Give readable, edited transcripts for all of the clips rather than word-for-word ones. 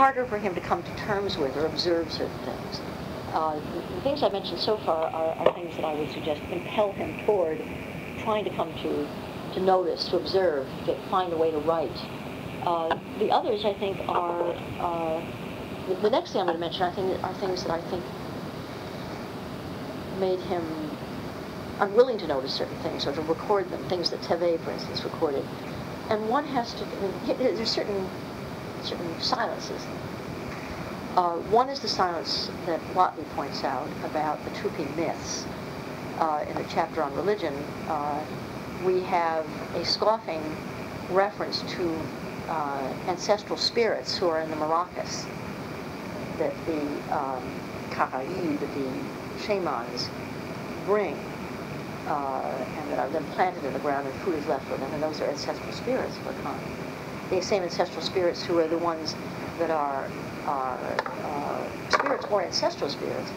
harder for him to come to terms with or observe certain things. The things I've mentioned so far are things that I would suggest impel him toward trying to come to notice, to observe, to find a way to write. The others, I think, are... the next thing I'm going to mention are things that I think made him unwilling to notice certain things or to record them, things that Teve, for instance, recorded. And one has to... there's certain silences. One is the silence that Whatley points out about the Tupi myths. In the chapter on religion, we have a scoffing reference to ancestral spirits who are in the Maracas, that the Karayi, that the shamans bring, and that are then planted in the ground and food is left for them, and those are ancestral spirits for Khan. The same ancestral spirits who are the ones that are spirits or ancestral spirits,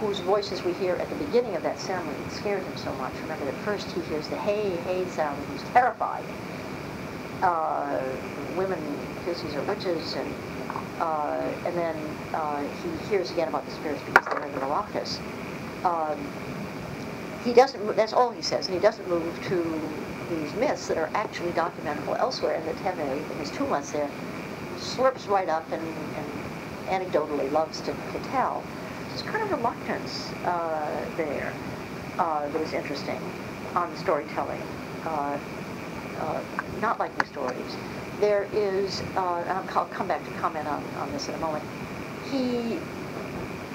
whose voices we hear at the beginning of that ceremony. It scared him so much. Remember that first he hears the hey, hey sound, and he's terrified. Women, gypsies are witches, and then he hears again about the spirits because they're in the Maracas. He doesn't, that's all he says, and he doesn't move to these myths that are actually documentable elsewhere, and the Teve, in his 2 months there, slurps right up and anecdotally loves to tell. There's kind of reluctance there that was interesting on the storytelling, not like the stories. There is, and I'll come back to comment on this in a moment, he,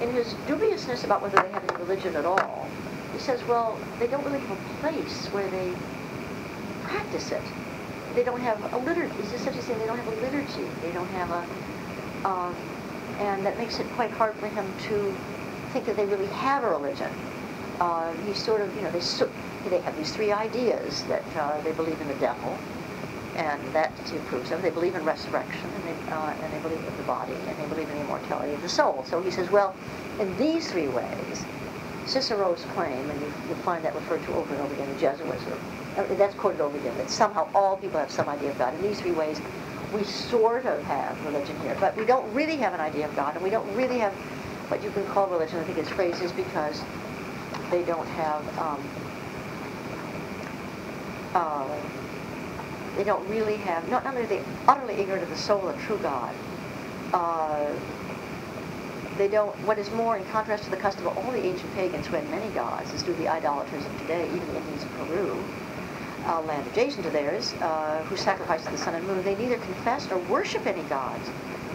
in his dubiousness about whether they have any religion at all, he says, well, they don't really have a place where they practice it. They don't have a liturgy. He's essentially saying they don't have a liturgy. They don't have a, and that makes it quite hard for him to think that they really have a religion. He sort of, you know, they have these three ideas that they believe in the devil, and that he approves of. They believe in resurrection, and they believe in the body, and they believe in the immortality of the soul. So he says, well, in these three ways, Cicero's claim, and you find that referred to over and over again in Jesuitism, that's quoted over again, that somehow all people have some idea of God. In these three ways, we sort of have religion here, but we don't really have an idea of God, and we don't really have what you can call religion. I think his phrase is because they don't have, they don't really have, not only are they utterly ignorant of the soul of true God, they don't, what is more, in contrast to the custom of all the ancient pagans who had many gods, as do the idolaters of today, even the Indians of Peru, land adjacent to theirs, who sacrificed to the sun and moon, they neither confessed nor worship any gods,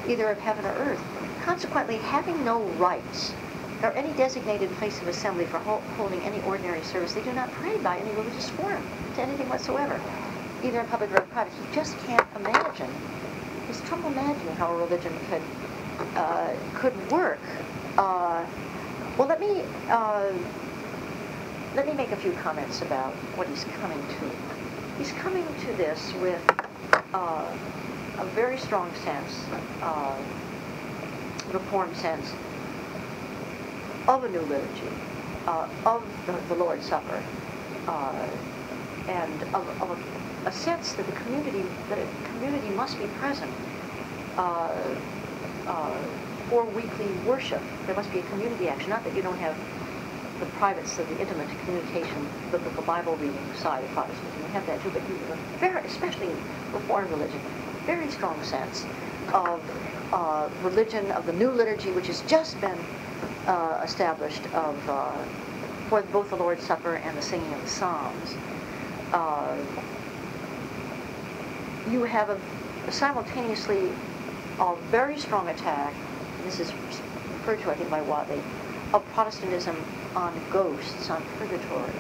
either of heaven or earth. Consequently, having no rites, nor any designated place of assembly for holding any ordinary service, they do not pray by any religious form to anything whatsoever, either in public or in private. He just can't imagine. He's trouble imagining how a religion could work. Well, let me make a few comments about what he's coming to. He's coming to this with a very strong sense, reform sense, of a new liturgy, of the Lord's Supper, and of a sense that the community must be present for weekly worship. There must be a community action, not that you don't have the privates of the intimate communication, the Bible reading side of Protestantism. You have that too, but you have a very, especially Reformed religion, very strong sense of religion, of the new liturgy, which has just been established for both the Lord's Supper and the singing of the Psalms. You have simultaneously a very strong attack, this is referred to, I think, by Whatley, of Protestantism on ghosts, on purgatory,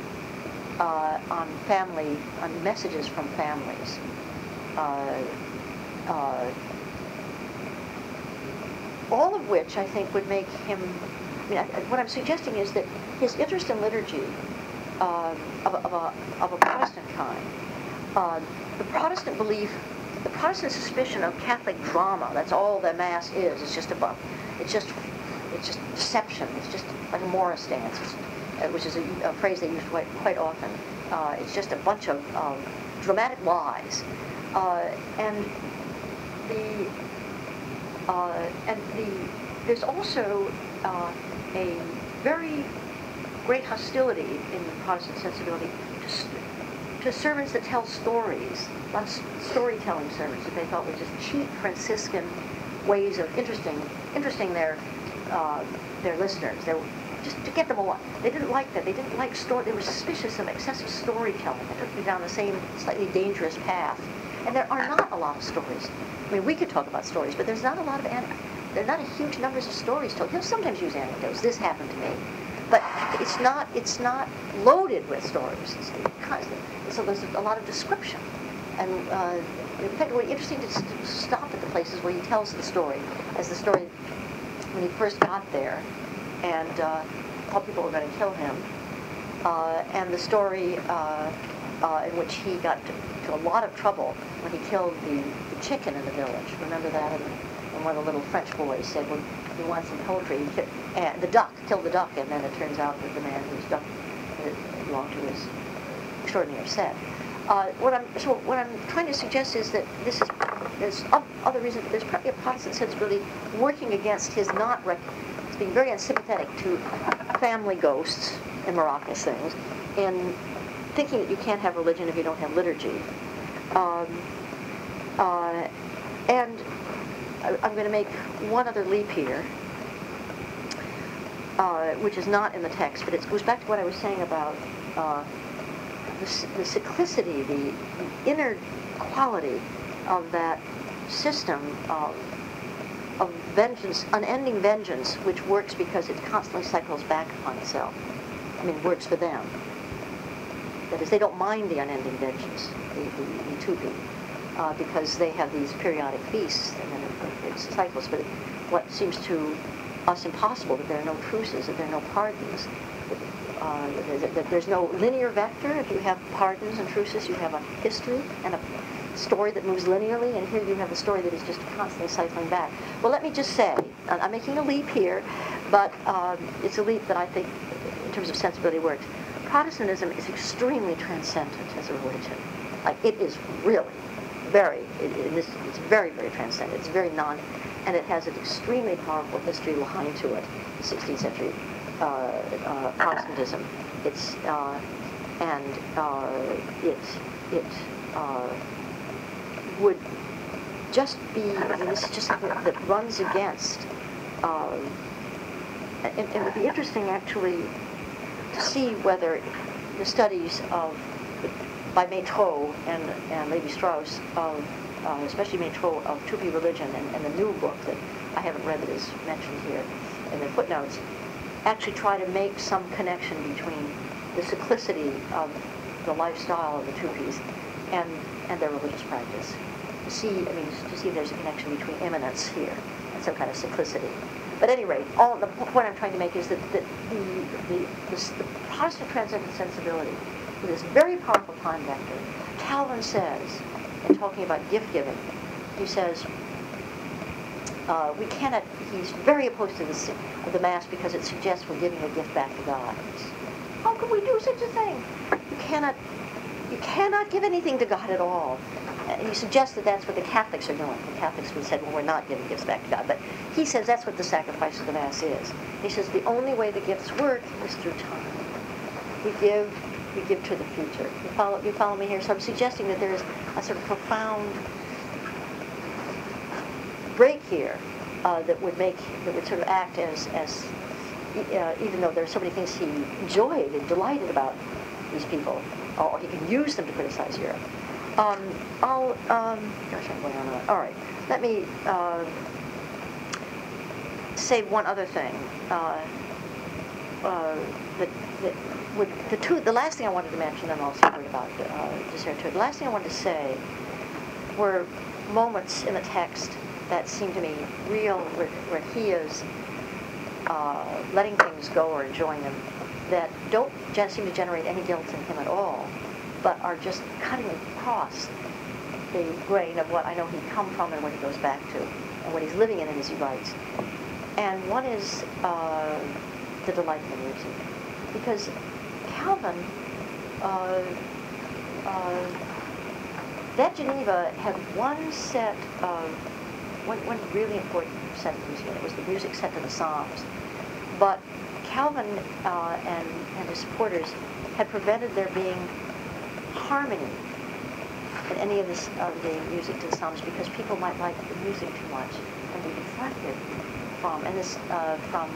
on family, on messages from families, all of which I think would make him, I mean, what I'm suggesting is that his interest in liturgy of a Protestant kind, the Protestant belief, the Protestant suspicion of Catholic drama, that's all the Mass is, it's just a buff, it's just deception. It's just like a Morris dance, which is a phrase they use quite often. It's just a bunch of dramatic lies, and the There's also a very great hostility in the Protestant sensibility to sermons that tell stories, not storytelling sermons that they thought were just cheap Franciscan ways of interesting their listeners. They were, just to get them along. They didn't like that. They didn't like story. They were suspicious of excessive storytelling. It took them down the same slightly dangerous path. And there are not a lot of stories. I mean, we could talk about stories, but there's not a lot of there are not a huge numbers of stories told. He'll sometimes use anecdotes. This happened to me, but it's not loaded with stories. So there's a lot of description. And in fact, it would be interesting to stop at the places where he tells the story, as the story when he first got there, and all people were going to kill him, and the story in which he got to a lot of trouble when he killed the chicken in the village. Remember that? And one of the little French boys said, well, he wants some poultry. And the duck, killed the duck, and then it turns out that the man whose duck belonged to was extraordinarily upset. What I'm trying to suggest is that there's other reasons, but there's probably a Protestant sensibility working against his not being very unsympathetic to family ghosts and Maracas things, and thinking that you can't have religion if you don't have liturgy. And I'm going to make one other leap here, which is not in the text, but it goes back to what I was saying about the cyclicity, the inner quality of that system of vengeance, unending vengeance, which works because it constantly cycles back upon itself. I mean, works for them. That is, they don't mind the unending vengeance, the Tupi, because they have these periodic feasts, and then it cycles. But what seems to us impossible, that there are no truces, that there are no pardons, that there's no linear vector. If you have pardons and truces, you have a history and a story that moves linearly, and here you have a story that is just constantly cycling back. Well, let me just say, I'm making a leap here, but it's a leap that I think, in terms of sensibility, works. Protestantism is extremely transcendent as a religion. Like, it is really very, it's very, very transcendent. It's very and it has an extremely powerful history lying to it, 16th century Protestantism. It's, it would just be, I mean, this is just something that runs against, and it would be interesting actually to see whether the studies by Maitreau and Levi-Strauss, especially Maitreau, of Tupi religion and the new book that I haven't read that is mentioned here in the footnotes, actually try to make some connection between the cyclicity of the lifestyle of the Tupis and their religious practice. To see if there's a connection between immanence here and some kind of cyclicity. But at any rate, the point I'm trying to make is that the Protestant transcendent sensibility, with this very powerful time vector, Calvin says, in talking about gift giving, he says, he's very opposed to the Mass because it suggests we're giving a gift back to God. How could we do such a thing? You cannot give anything to God at all. And he suggests that that's what the Catholics are doing. The Catholics would have said, well, we're not giving gifts back to God. But he says that's what the sacrifice of the Mass is. He says the only way the gifts work is through time. We give to the future. You follow me here? So I'm suggesting that there is a sort of profound break here that would sort of act as even though there are so many things he enjoyed and delighted about these people, or he can use them to criticize Europe. Gosh, I'm going on and on. All right, let me say one other thing. The last thing I wanted to mention, I'm also worried about de Certeau. The last thing I wanted to say were moments in the text that seem to me real, where he is letting things go or enjoying them, that don't seem to generate any guilt in him at all, but are just cutting across the grain of what I know he come from and what he goes back to, and what he's living in as he writes. And one is the delight in the music. Because Calvin, that Geneva had one set of one really important sentence here was the music set to the Psalms. But Calvin and his supporters had prevented there being harmony in any of this, the music to the Psalms, because people might like the music too much and be deflected from, and this, from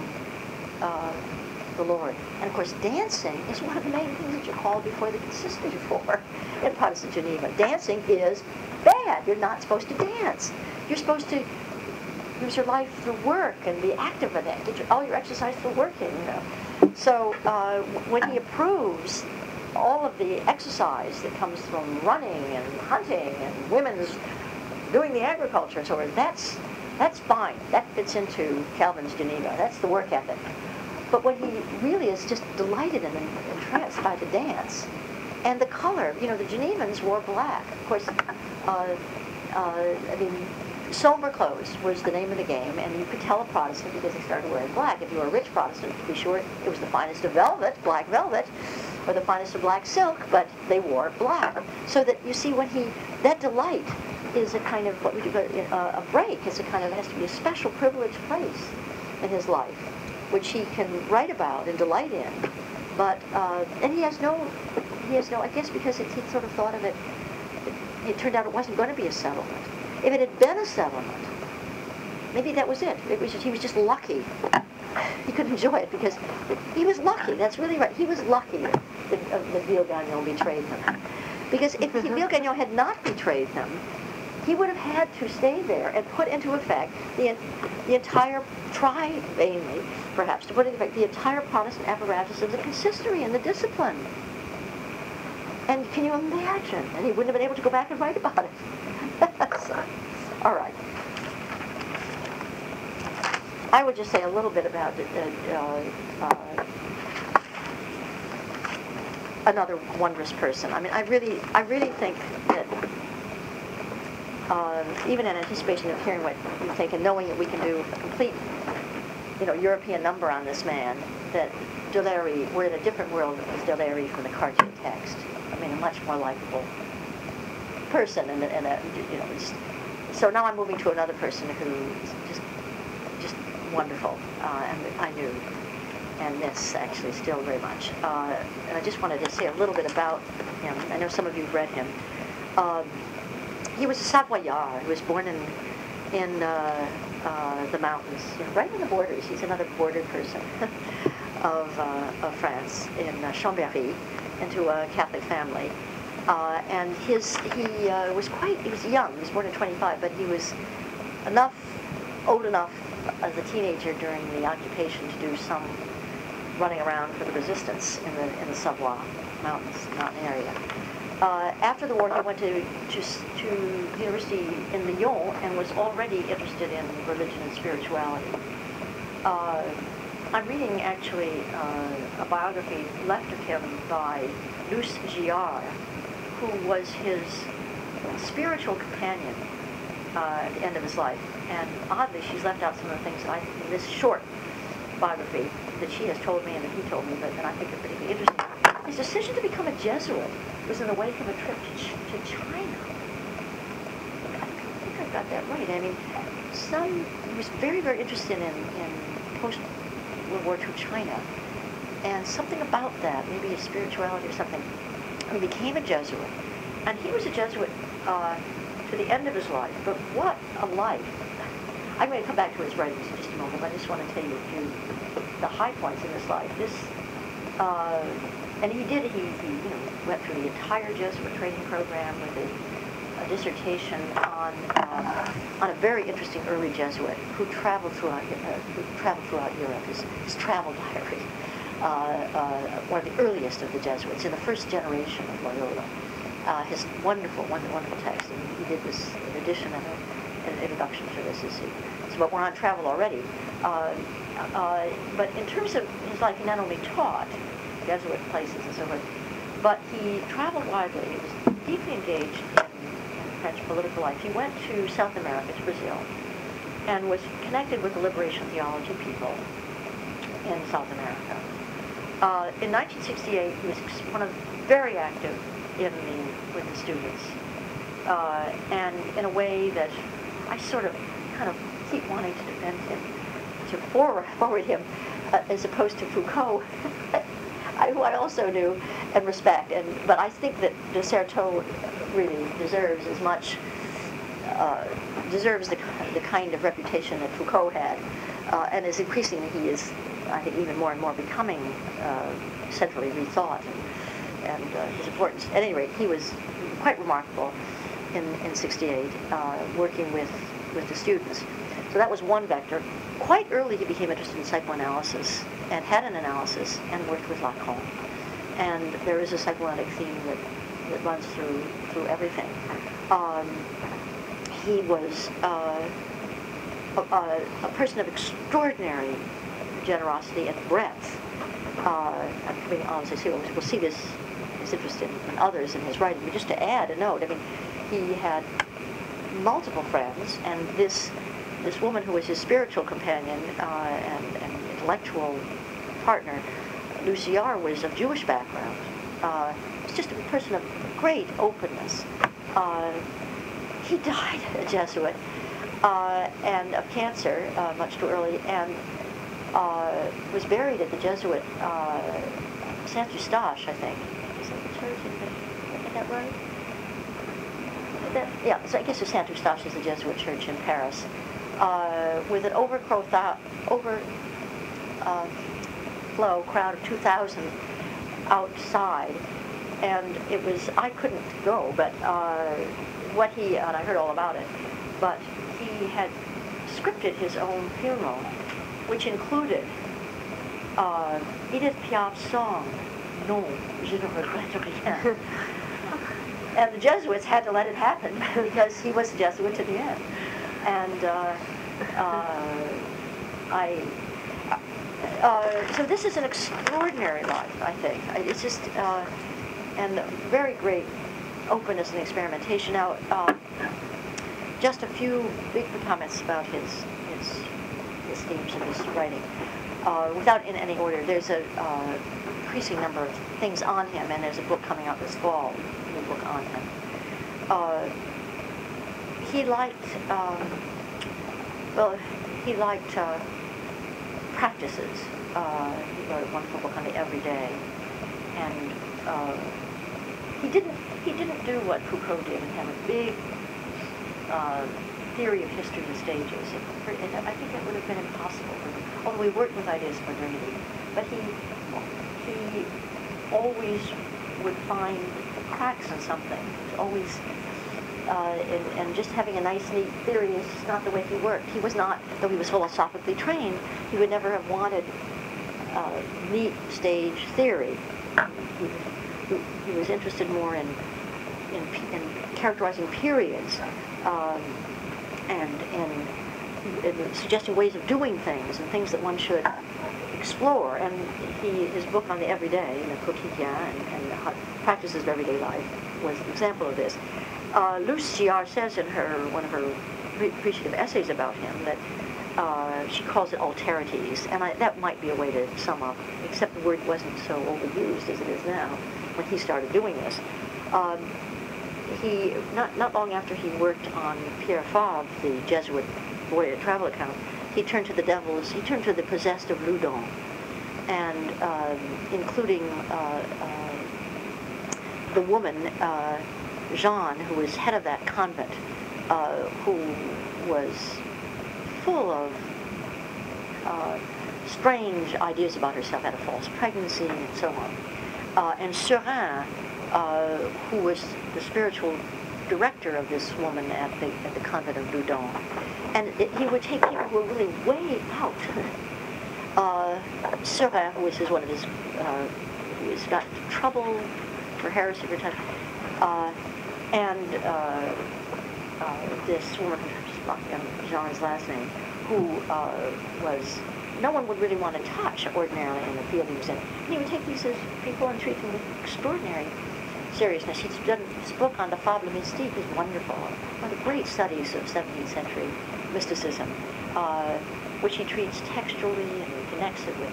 the Lord. And of course, dancing is one of the main things that you're called before the Consistory for in Protestant Geneva. Dancing is bad. You're not supposed to dance. You're supposed to use your life through work and be active in it. Get your, all your exercise through working, you know. So when he approves all of the exercise that comes from running and hunting and women's doing the agriculture and so on, that's fine. That fits into Calvin's Geneva. That's the work ethic. But when he really is just delighted and entranced by the dance and the color, you know, the Genevans wore black. Of course, I mean, somber clothes was the name of the game, and you could tell a Protestant because they started wearing black. If you were a rich Protestant, to be sure, it was the finest of velvet, black velvet, or the finest of black silk, but they wore black. So that you see, when he, that delight is a kind of what we do, a break. It's a kind of, it has to be a special privileged place in his life, which he can write about and delight in, but and he has no. I guess because he sort of thought of it. It turned out it wasn't going to be a settlement. If it had been a settlement, maybe that was it. It was just, he was just lucky. He could enjoy it because he was lucky. That's really right. He was lucky that Villegagnon betrayed him, because if Villegagnon had not betrayed him, he would have had to stay there and put into effect the entire, try vainly, perhaps, to put into effect the entire Protestant apparatus of the Consistory and the discipline. And can you imagine? And he wouldn't have been able to go back and write about it. So, all right. I would just say a little bit about another wondrous person. I mean, I really think that, even in anticipation of hearing what you think and knowing that we can do a complete, you know, European number on this man, that Delery, we're in a different world with Delery from the Cartier text. I mean, a much more likable person, and a, you know, just, so now I'm moving to another person who's just wonderful, and I knew and miss actually still very much. And I just wanted to say a little bit about him. I know some of you have read him. He was a Savoyard. He was born in the mountains, you know, right on the borders. He's another border person of France, in Chambéry, into a Catholic family. And he was quite, he was young. He was born at 25, but he was old enough as a teenager during the occupation to do some running around for the resistance in the Savoy mountain area. After the war, he went to university in Lyon and was already interested in religion and spirituality. I'm reading, actually, a biography left of him by Luce Giard, who was his spiritual companion at the end of his life. And oddly, she's left out some of the things that in this short biography that she has told me and that he told me, but that I think are particularly interesting. His decision to become a Jesuit was in the wake of a trip to China. I think I got that right. I mean, he was very, very interested in post-World War II China, and something about that, maybe his spirituality or something, and he became a Jesuit. And he was a Jesuit to the end of his life, but what a life. I'm going to come back to his writings in just a moment, but I just want to tell you a few, the high points in his life. And he you know, went through the entire Jesuit training program with a dissertation on a very interesting early Jesuit who traveled throughout Europe, his travel diary, one of the earliest of the Jesuits in the first generation of Loyola. His wonderful text, and he did this an edition and an introduction to this. But we're on travel already. But in terms of his life, he not only taught Jesuit places and so forth, but he traveled widely. He was deeply engaged in French political life. He went to South America, to Brazil, and was connected with the liberation theology people in South America. In 1968, he was very active with the students, and in a way that I sort of kind of keep wanting to defend him, to forward him, as opposed to Foucault, who I also knew and respect. But I think that de Certeau really deserves as much, deserves the kind of reputation that Foucault had, and is increasingly, he is, I think, even more and more becoming centrally rethought, and his importance. At any rate, he was quite remarkable in 68, working with the students. So that was one vector. Quite early he became interested in psychoanalysis and had an analysis and worked with Lacan. And there is a psychoanalytic theme that runs through everything. He was a person of extraordinary generosity and breadth. I'm coming on to see, we'll see this, his interest in others and his writing. But just to add a note, I mean, he had multiple friends, and this woman who was his spiritual companion and intellectual partner, Luce Giard, was of Jewish background. It's just a person of great openness. He died a Jesuit and of cancer much too early, and was buried at the Jesuit Saint-Eustache, I think. Is that the church? Is that right? Yeah, so I guess the Saint-Eustache is the Jesuit church in Paris. With an overflow crowd of 2,000 outside, and it was, I couldn't go, but and I heard all about it, but he had scripted his own funeral, which included Edith Piaf's song, Non, je ne regrette rien. And the Jesuits had to let it happen because he was a Jesuit to the end. And so this is an extraordinary life, I think. It's just, and very great openness and experimentation. Now, just a few brief comments about his themes and his writing. Without in any order, there's an increasing number of things on him, and there's a book coming out this fall, a new book on him. He liked practices. He wrote a wonderful book on the everyday, and he didn't do what Foucault did and have a big theory of history and stages. And I think that would have been impossible. Although he worked with ideas of modernity, but he always would find cracks in something. He always. And just having a nice, neat theory is just not the way he worked. He was not, though he was philosophically trained, he would never have wanted neat stage theory. He was interested more in characterizing periods and in suggesting ways of doing things and things that one should explore. And his book on the everyday, Le Quotidien, and practices of everyday life was an example of this. Luce Giard says in one of her appreciative essays about him that she calls it alterities, and that might be a way to sum up, except the word wasn't so overused as it is now when he started doing this. He not long after he worked on Pierre Favre, the Jesuit voyage travel account, he turned to the devils, he turned to the possessed of Loudon, and including the woman, Jean, who was head of that convent, who was full of strange ideas about herself, had a false pregnancy and so on. And Serin, who was the spiritual director of this woman at the convent of Loudon. And he would take people who were really way out. Serin, who was one of his, who has got trouble for heresy for time. This woman, Jean's last name, who was, no one would really want to touch ordinarily in the field he was in. And he would take these people and treat them with extraordinary seriousness. He's done his book on the Fable Mystique is wonderful, one of the great studies of 17th century mysticism, which he treats textually and connects it with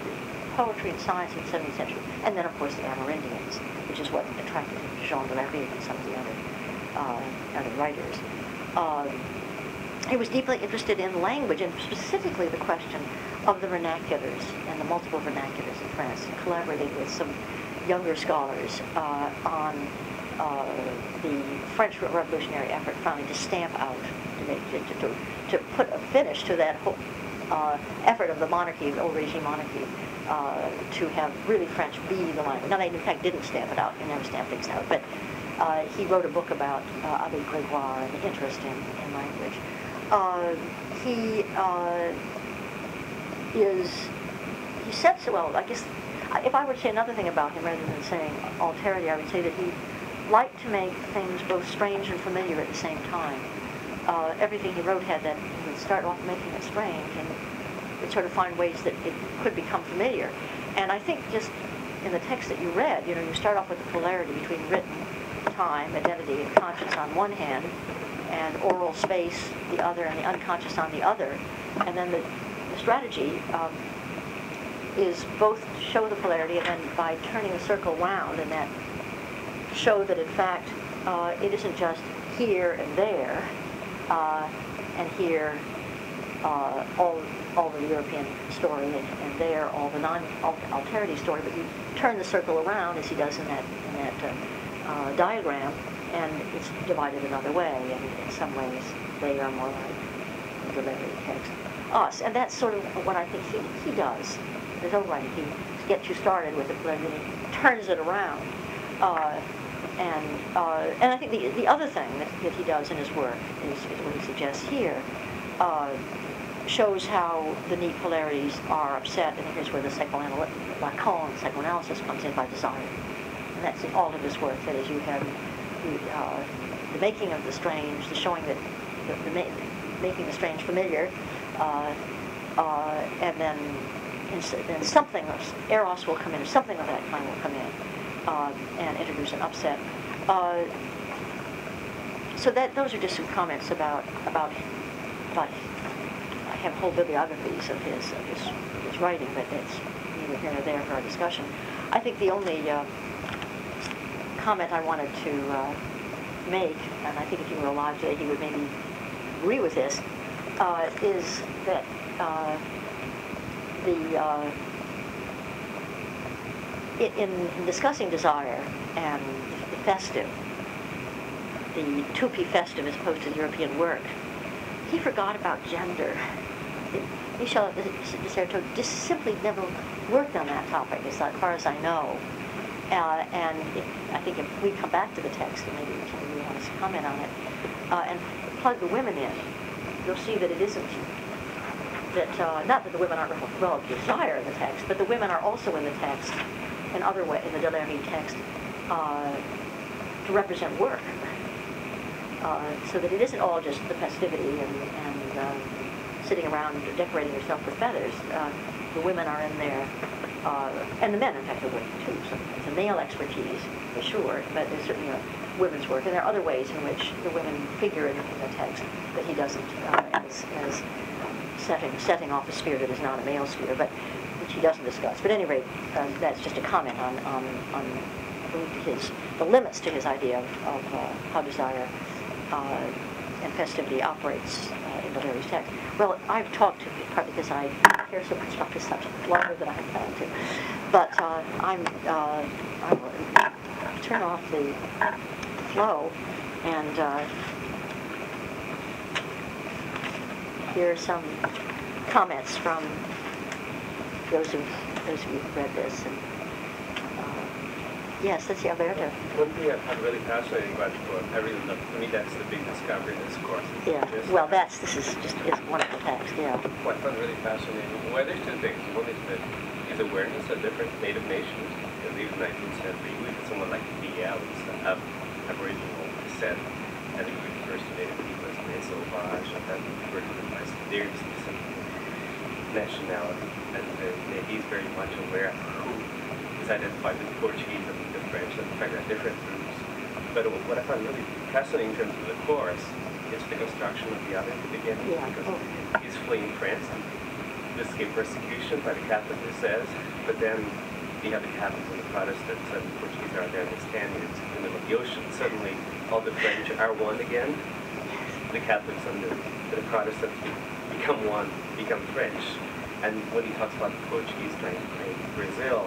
poetry and science in the 17th century. And then, of course, the Amerindians, which is what attracted Jean de La Rive and some of the other writers. He was deeply interested in language, and specifically the question of the vernaculars and the multiple vernaculars in France, and collaborating with some younger scholars on the French revolutionary effort finally to stamp out, to put a finish to that whole effort of the monarchy, the old regime monarchy, to have really French be the language. Now, they, in fact, didn't stamp it out. You never stamp things out. But he wrote a book about Abbe Grégoire and the interest in language. He said so well, I guess, if I were to say another thing about him rather than saying alterity, I would say that he liked to make things both strange and familiar at the same time. Everything he wrote had that, he would start off making it strange and would sort of find ways that it could become familiar. And I think just in the text that you read, you know, you start off with the polarity between written, time, identity, and conscious on one hand, and oral space, the other, and the unconscious on the other. And then the strategy is both show the polarity and then by turning the circle round and that show that in fact it isn't just here and there and here all the European story and there all the non-alterity story, but you turn the circle around as he does in that diagram, and it's divided another way, and in some ways they are more like the Delery text, us, and that's sort of what I think he does. His own writing, he gets you started with it, and then he turns it around. And I think the other thing that he does in his work is what he suggests here, shows how the neat polarities are upset, and here's where the Lacan psychoanalysis comes in by desire. And that's in all of his work, that is, you have the making of the strange, the showing that, making the strange familiar, and then something, eros will come in, something of that kind will come in and introduce an upset. So that those are just some comments about I have whole bibliographies of his writing, but it's neither here nor there for our discussion. I think the only comment I wanted to make, and I think if he were alive today he would maybe agree with this, is that in discussing desire and the festive, the Tupi festive as opposed to the European work, he forgot about gender. Michel de Certeau just simply never worked on that topic, as far as I know. I think if we come back to the text, and maybe somebody wants to comment on it, and plug the women in, you'll see that it isn't that, not that the women aren't relative desire in the text, but the women are also in the text, in other way, in the Delery text, to represent work. So that it isn't all just the festivity and sitting around and decorating yourself with feathers. The women are in there, and the men, in fact, are women too. So it's a male expertise, for sure, but there's certainly a women's work. And there are other ways in which the women figure in the text that he doesn't as setting off a sphere that is not a male sphere, but which he doesn't discuss. But at any rate, that's just a comment on the limits to his idea of how desire and festivity operates in the various texts. Well, I've talked partly because I care so much about this subject longer than I have planned to, but I will turn off the flow and hear some comments from those of you who read this. And, yes, that's the Alberto. One thing I found really fascinating about the book, to me that's the big discovery in this course. Yeah, well, this is wonderful text, yeah. What I found really fascinating, well, there's two things. One is that his awareness of different native nations, because he was 19th century, we had someone like BL, Aboriginal descent, and he refers to native people as Les Sauvages, and that referred to them as their specific nationality, and he's very much aware of who is identified with the Portuguese and the French, and the fact that different groups. But what I find really fascinating in terms of the course is the construction of the other at the beginning, because he's fleeing France to escape persecution by the Catholics, it says, but then you have the Catholics and the Protestants and the Portuguese are there and the Spaniards in the middle of the ocean. Suddenly all the French are one again, the Catholics and the Protestants become one, become French. And when he talks about the Portuguese trying to claim Brazil,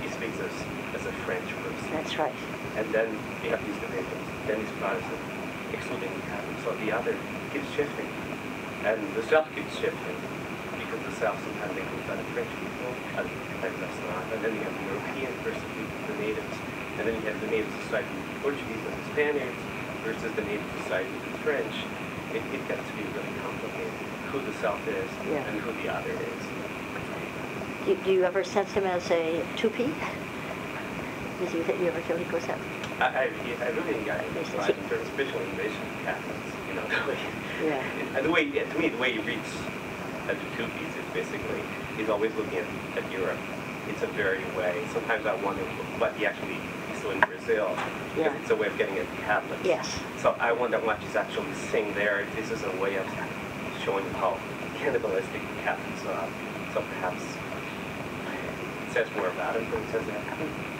he speaks as a French person. That's right. And then you have these divisions. Then these Protestants, excluding the Catholics, so the other keeps shifting. And the South keeps shifting, because the South sometimes they confront the French people, other times that's not. And then you have the European persecuting the natives. And then you have the native society of the Portuguese and the Spaniards versus the native society of the French. It gets to be really complicated, who the South is and who the other is. Do you ever sense him as a Tupi? Do you ever feel he goes out? I really think I find him very special invasion of Catholics. You know, the way, and the way, to me, the way he reads the Tupis is basically, he's always looking at Europe. It's a very way. Sometimes I wonder what he actually in Brazil, because it's a way of getting at Catholics. Yes. So I wonder how much he's actually saying there, if this is a way of showing how cannibalistic Catholics are. So perhaps it says more about it, but it says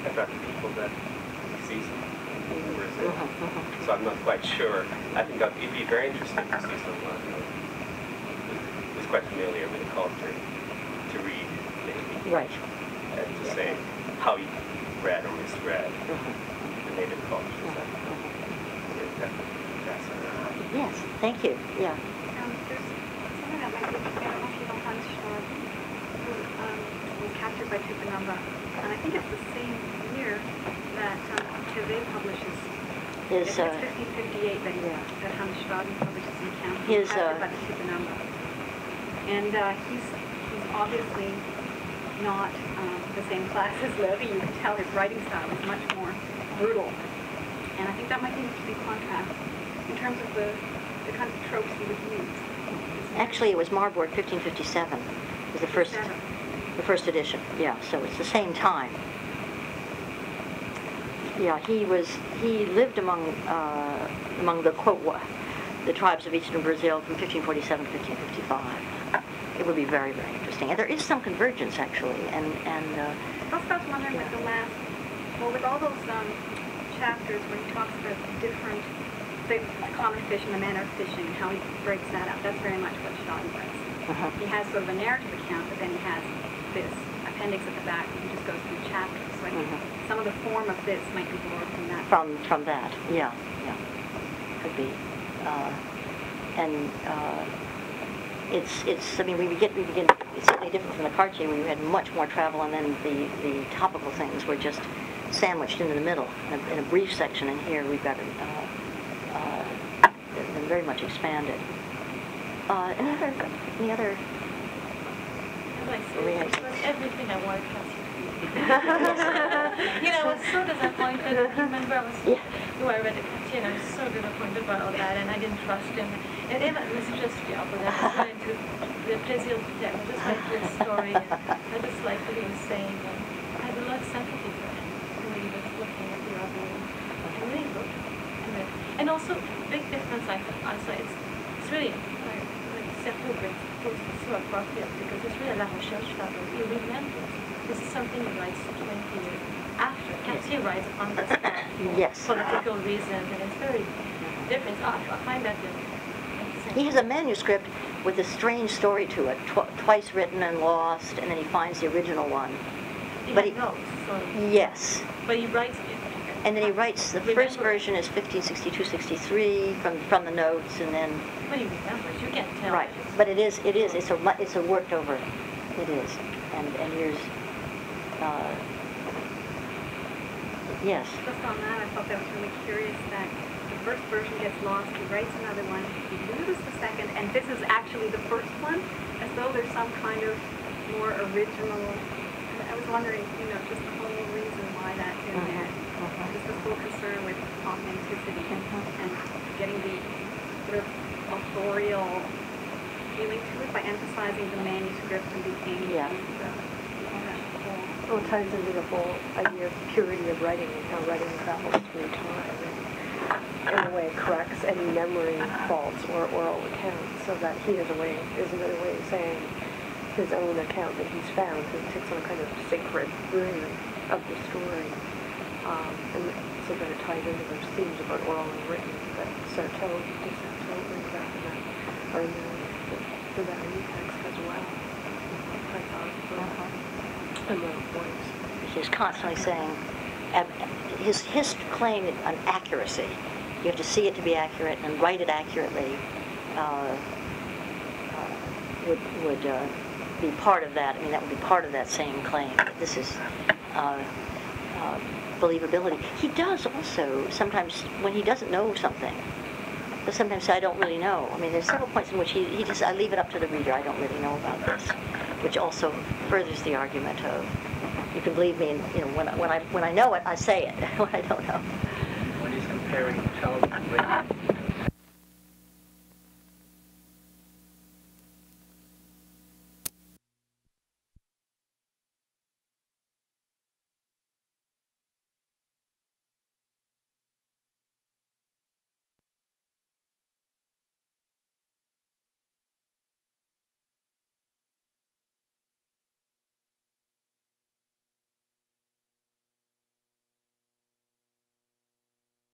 about the people that he sees in Brazil. So I'm not quite sure. I think it'd be very interesting to see someone who's quite familiar with the culture to read, maybe. Right. And to say how he read or misread the native culture. Yes, thank you. Yeah. There's something that might be interesting. I don't know if you know Hans Staden, who was captured by Tupinambá. And I think it's the same year that Teve publishes. It's 1558 that Hans Staden publishes an account captured by Tupinambá. And he's obviously not the same class as Levy. You can tell his writing style is much more brutal. And I think that might be an interesting contrast in terms of the kind of tropes he would use. Actually, it was Marbourg, 1557, was the first edition. Yeah, so it's the same time. Yeah, he lived among the Quechua, the tribes of eastern Brazil, from 1547 to 1555. It would be very, very interesting. And there is some convergence, actually. I was wondering with the last, with all those chapters where he talks about the common fish and the manner of fishing, and how he breaks that up. That's very much what Sean does. He has sort of a narrative account, but then he has this appendix at the back, and he just goes through chapters. So I think some of the form of this might be borrowed from that. From that, yeah. Could be. I mean, it's certainly different from the Cartier, where you had much more travel, and then the topical things were just sandwiched into the middle in a brief section, and here we've got been very much expanded. Any other? It was everything I wanted to read. I was so disappointed. Remember, I read the Cartier, and I was so disappointed by all that, and I didn't trust him. And Eva was just trying to the Brazil, just like his story, and I just like what he was saying, and I had a lot of sympathy for him when he was looking at the other and really looked at it. And also, the big difference I saw is it's really like Certeau was so appropriate because it's really a la recherche travel. He remembers this is something he writes 20 years after. Cartier writes on this for political reasons, and it's very different. I find that different. He has a manuscript with a strange story to it, twice written and lost, and then he finds the original one. But he writes it. And then he writes, first version is 1562, 63 from the notes, and then... But he remembers, you can't tell. Right, but it's a worked over, it is. And here's... yes? Just on that, I thought that was really curious that first version gets lost, he writes another one, he loses the second, and this is actually the first one, as though there's some kind of more original. I was wondering, just the whole reason why that's in there. Just this whole concern with authenticity and getting the sort of authorial feeling to it by emphasizing the manuscript and the thing. Yeah. It ties into the whole idea of purity of writing and how writing travels through time. In a way, corrects any memory faults or oral accounts, so that is another way of saying his own account that he's found, because it takes some kind of sacred room of the story, and so that it ties into those themes about oral and written that Certeau for the value text as well. And the importance. She's constantly saying, his claim on accuracy, you have to see it to be accurate and write it accurately, would be part of that. I mean, that would be part of that same claim. This is believability. He does also sometimes when he doesn't know something. But sometimes I don't really know. I mean, there's several points in which he just, I leave it up to the reader. I don't really know about this, which also furthers the argument of you can believe me. And, you know, when I know it, I say it. When I don't know. When he's comparing Calvin with